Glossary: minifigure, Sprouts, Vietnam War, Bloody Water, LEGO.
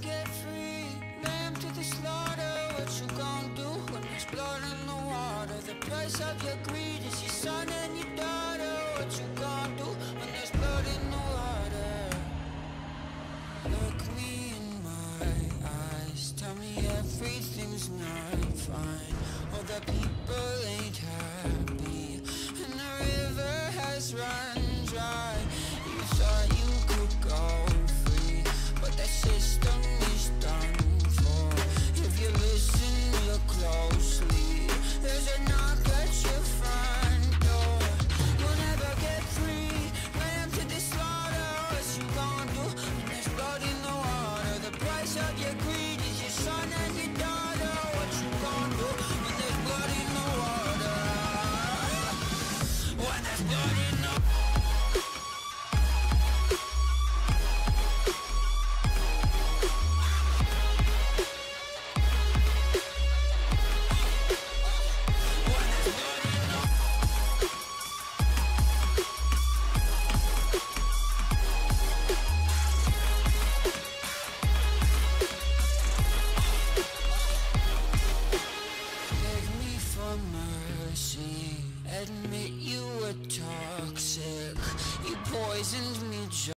get free, lamb to the slaughter. What you gon' do when there's blood in the water? The price of your greed is your son and your daughter. What you gon' do when there's blood in the water? Look me in my eyes, tell me everything's not fine. All the people ain't happy, and the river has run dry. You thought you could go free, but that system is done for. If you listen real closely, there's a knock at your front door. You'll never get free, ran to the slaughter. What you gonna do when there's blood in the water? The price of your greed is your son and your daughter. What you gonna do when there's blood in the water? When there's blood in the water.